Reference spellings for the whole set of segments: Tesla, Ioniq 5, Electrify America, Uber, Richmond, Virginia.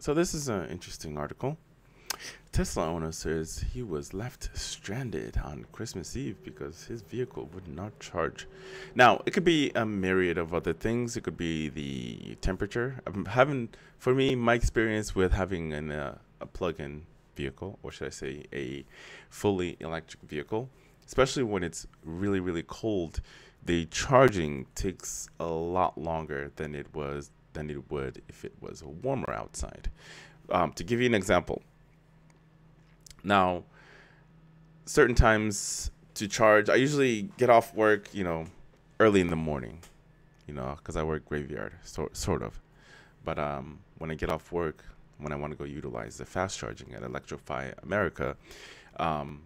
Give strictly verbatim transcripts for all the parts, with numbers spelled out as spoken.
So this is an interesting article. Tesla owner says he was left stranded on Christmas Eve because his vehicle would not charge. Now, it could be a myriad of other things. It could be the temperature. I'm having, for me, my experience with having an, uh, a plug-in vehicle, or should I say a fully electric vehicle, especially when it's really, really cold, the charging takes a lot longer than it was than it would if it was warmer outside. Um, to give you an example, now, certain times to charge, I usually get off work, you know, early in the morning, you know, because I work graveyard, so, sort of. But um, when I get off work, when I want to go utilize the fast charging at Electrify America, um,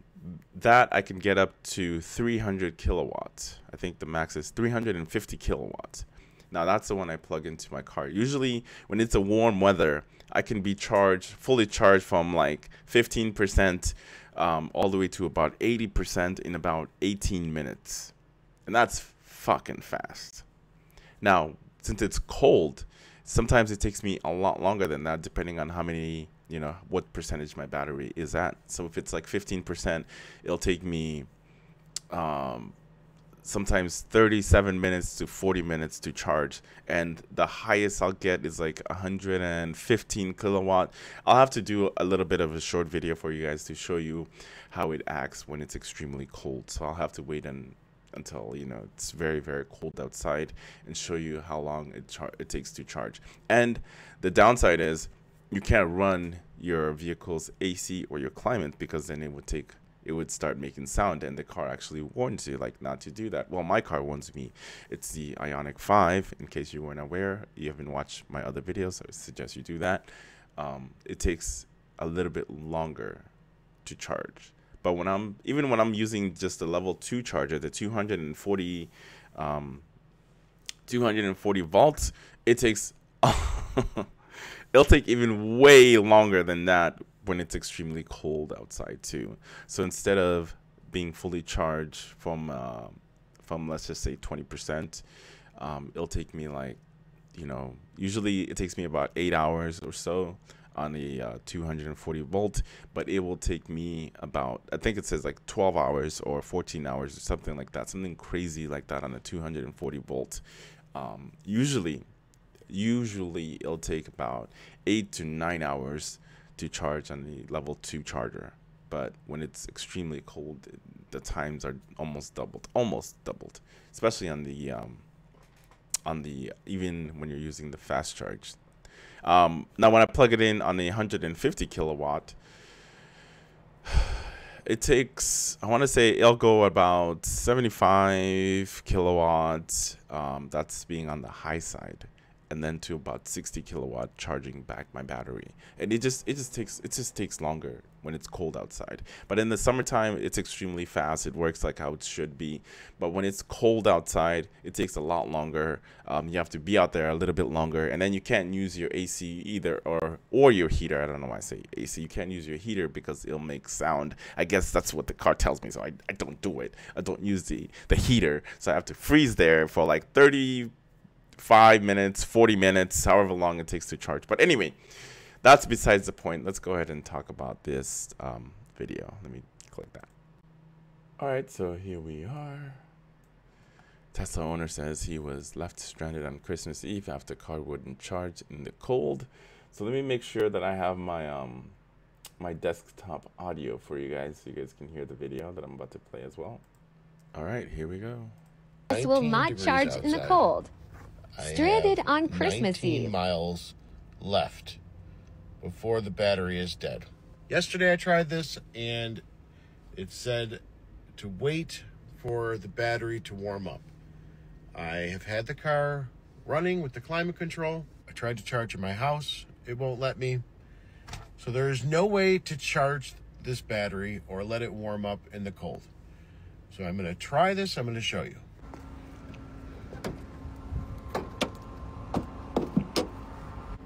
that I can get up to three hundred kilowatts. I think the max is three hundred fifty kilowatts. Now, that's the one I plug into my car. Usually, when it's a warm weather, I can be charged, fully charged from like fifteen percent um, all the way to about eighty percent in about eighteen minutes. And that's fucking fast. Now, since it's cold, sometimes it takes me a lot longer than that, depending on how many, you know, what percentage my battery is at. So if it's like fifteen percent, it'll take me um, sometimes thirty-seven minutes to forty minutes to charge, and the highest I'll get is like one hundred fifteen kilowatt. I'll have to do a little bit of a short video for you guys to show you how it acts when it's extremely cold. So I'll have to wait and until, you know, it's very, very cold outside and show you how long it, char it takes to charge. And the downside is you can't run your vehicle's A C or your climate, because then it would take it would start making sound, and the car actually warns you like not to do that. Well, my car warns me. It's the Ioniq five, in case you weren't aware. You haven't watched my other videos, so I suggest you do that. Um, it takes a little bit longer to charge. But when I'm, even when I'm using just the level two charger, the two hundred forty, um, two hundred forty volts, it takes, it'll take even way longer than that when it's extremely cold outside too. So instead of being fully charged from, uh, from let's just say twenty percent, um, it'll take me like, you know, usually it takes me about eight hours or so on the uh, two hundred forty volt, but it will take me about, I think it says like twelve hours or fourteen hours or something like that, something crazy like that on a two hundred forty volt. Um, usually, usually it'll take about eight to nine hours to charge on the level two charger. But when it's extremely cold, the times are almost doubled, almost doubled, especially on the, um, on the, even when you're using the fast charge. Um, now, when I plug it in on a one hundred fifty kilowatt, it takes, I want to say it'll go about seventy-five kilowatts. Um, that's being on the high side, and then to about sixty kilowatt, charging back my battery. And it just, it just takes, it just takes longer when it's cold outside. But in the summertime, it's extremely fast. It works like how it should be. But when it's cold outside, it takes a lot longer. Um, you have to be out there a little bit longer, and then you can't use your A C either, or or your heater. I don't know why I say A C. You can't use your heater because it'll make sound. I guess that's what the car tells me, so I, I don't do it. I don't use the, the heater, so I have to freeze there for like thirty-five minutes, forty minutes, however long it takes to charge. But anyway, that's besides the point. Let's go ahead and talk about this um, video. Let me click that. All right, so here we are. Tesla owner says he was left stranded on Christmas Eve after car wouldn't charge in the cold. So let me make sure that I have my um, my desktop audio for you guys, so you guys can hear the video that I'm about to play as well. All right, here we go. This will not charge outside in the cold. Stranded on Christmas Eve. nineteen miles left before the battery is dead. Yesterday I tried this, and it said to wait for the battery to warm up. I have had the car running with the climate control. I tried to charge in my house. It won't let me. So there is no way to charge this battery or let it warm up in the cold. So I'm going to try this. I'm going to show you.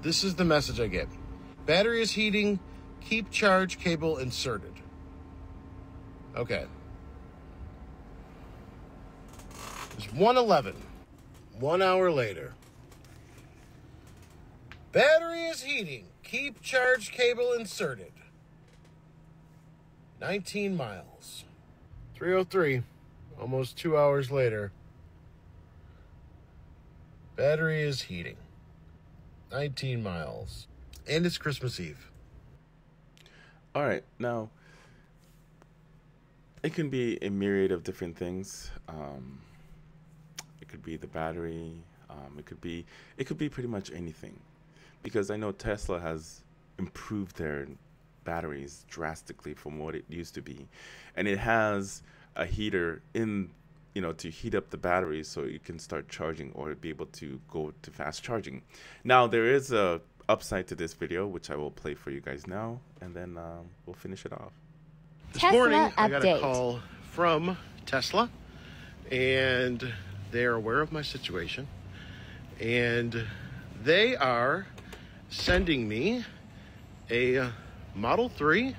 This is the message I get. Battery is heating. Keep charge cable inserted. Okay. It's one eleven. One hour later. Battery is heating. Keep charge cable inserted. nineteen miles. three oh three, almost two hours later. Battery is heating. nineteen miles. And it's Christmas Eve. All right, now, it can be a myriad of different things. Um, it could be the battery. Um, it could be it could be pretty much anything, because I know Tesla has improved their batteries drastically from what it used to be, and it has a heater in, you know, to heat up the batteries so you can start charging or be able to go to fast charging. Now there is a upside to this video, which I will play for you guys now, and then uh, we'll finish it off. This Tesla morning, update. I got a call from Tesla, and they are aware of my situation, and they are sending me a Model three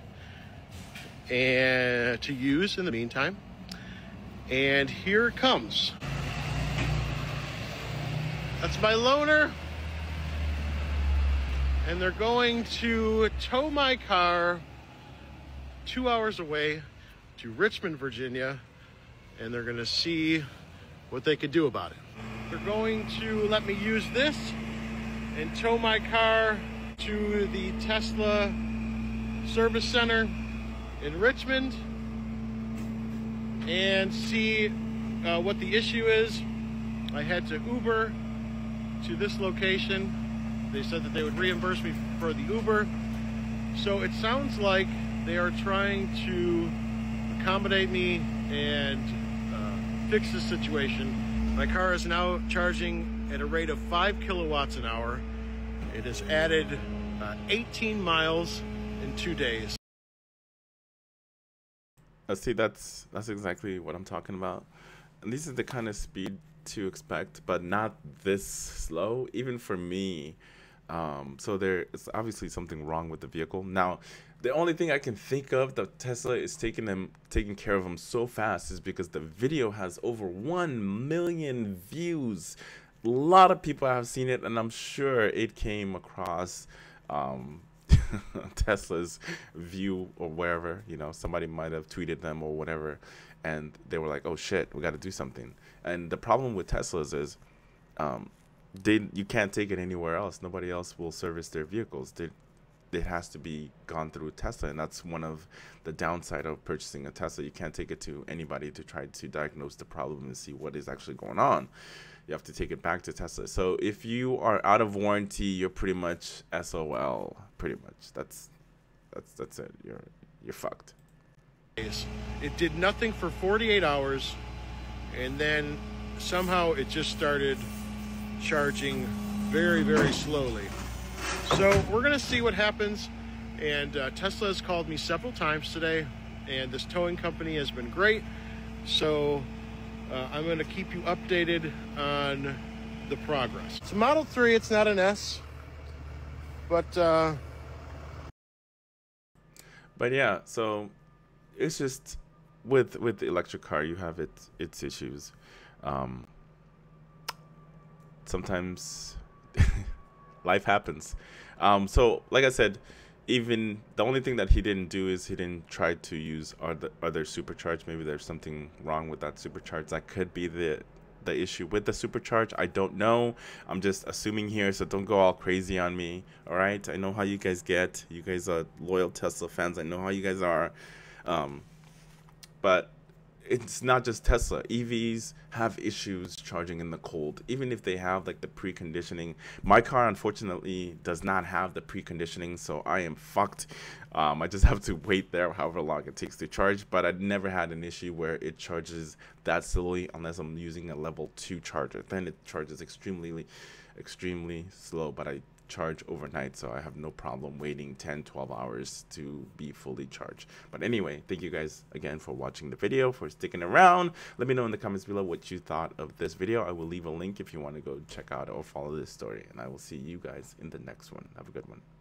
and to use in the meantime. And here it comes. That's my loaner, and they're going to tow my car two hours away to Richmond, Virginia, and they're gonna see what they could do about it. They're going to let me use this and tow my car to the Tesla service center in Richmond and see uh, what the issue is. I had to Uber to this location. They said that they would reimburse me for the Uber. So it sounds like they are trying to accommodate me and uh, fix this situation. My car is now charging at a rate of five kilowatts an hour. It has added uh, eighteen miles in two days. Uh, see, that's that's exactly what I'm talking about. And this is the kind of speed to expect, but not this slow, even for me. Um, so there is obviously something wrong with the vehicle. Now, the only thing I can think of that Tesla is taking them, taking care of them so fast is because the video has over one million views. A lot of people have seen it, and I'm sure it came across um, Tesla's view or wherever. You know, somebody might have tweeted them or whatever, and they were like, "Oh shit, we got to do something." And the problem with Teslas is, um, they you can't take it anywhere else. Nobody else will service their vehicles. They, it has to be gone through Tesla, and that's one of the downside of purchasing a Tesla. You can't take it to anybody to try to diagnose the problem and see what is actually going on. You have to take it back to Tesla. So if you are out of warranty, you're pretty much S O L. Pretty much. That's that's that's it. You're you're fucked. It did nothing for forty-eight hours, and then somehow it just started charging very, very slowly. So we're gonna see what happens. And uh, Tesla has called me several times today, and this towing company has been great. So uh, I'm gonna keep you updated on the progress. It's a Model three, it's not an S, but uh... but yeah. So it's just with with the electric car, you have it its issues. Um, sometimes. Life happens. Um, so, like I said, even the only thing that he didn't do is he didn't try to use other, other supercharge. Maybe there's something wrong with that supercharge. That could be the the issue with the supercharge. I don't know. I'm just assuming here, so don't go all crazy on me. All right. I know how you guys get. You guys are loyal Tesla fans. I know how you guys are. Um, but it's not just Tesla. E Vs have issues charging in the cold, even if they have like the preconditioning. My car, unfortunately, does not have the preconditioning, so I am fucked. Um, I just have to wait there however long it takes to charge, but I've never had an issue where it charges that slowly unless I'm using a level two charger. Then it charges extremely, extremely slow, but I charge overnight, so I have no problem waiting ten twelve hours to be fully charged. But anyway, thank you guys again for watching the video, for sticking around. Let me know in the comments below what you thought of this video. I will leave a link if you want to go check out or follow this story, and I will see you guys in the next one. Have a good one.